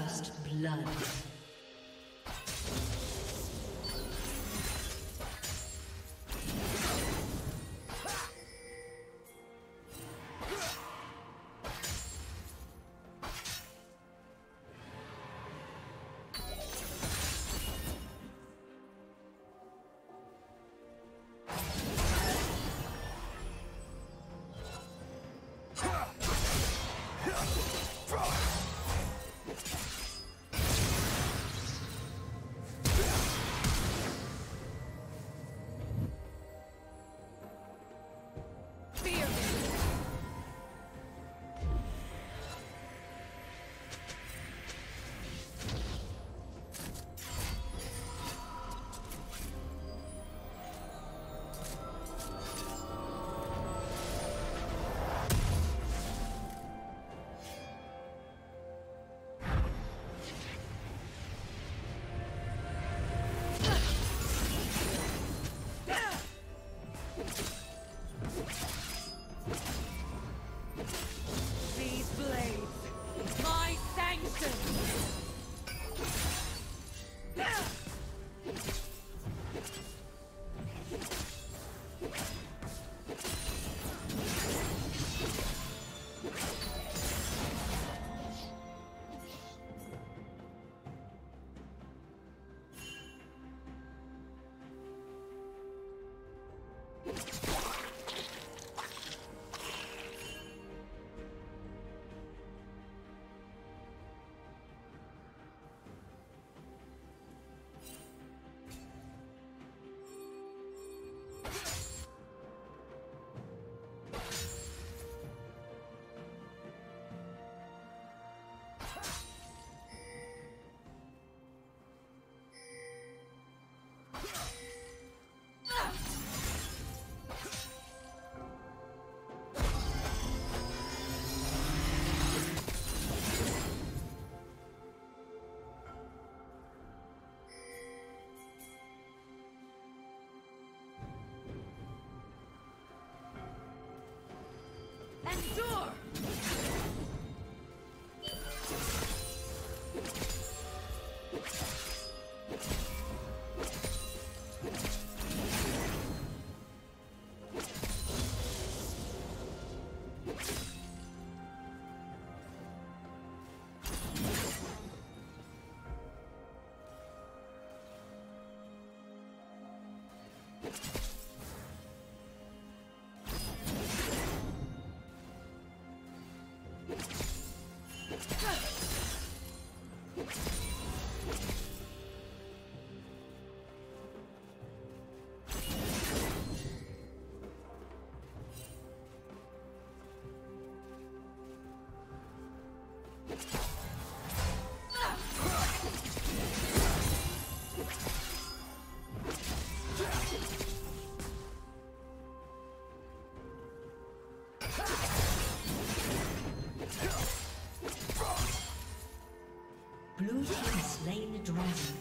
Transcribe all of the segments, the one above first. First blood. Blue team slain the dragon.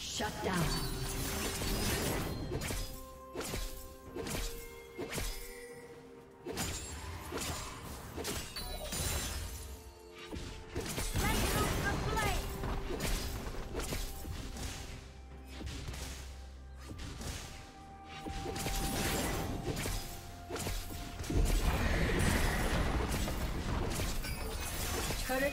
Shut down. Turret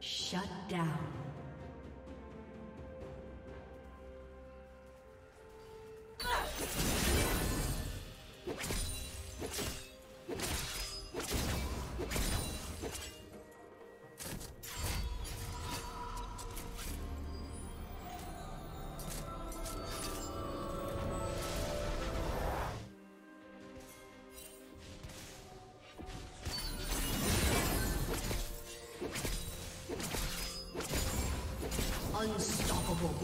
Shut down. Unstoppable.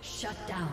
Shut down. Down.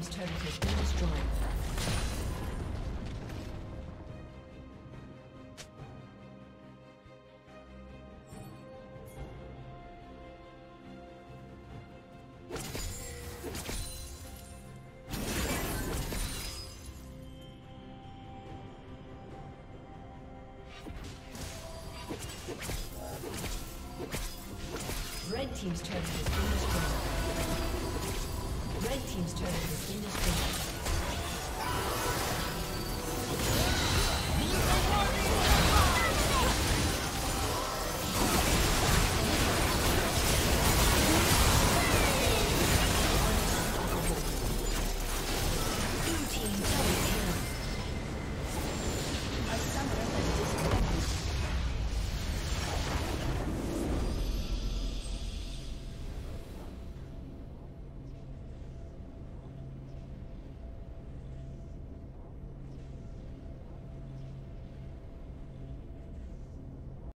team's turret has been destroyed. Red team's turret has been destroyed.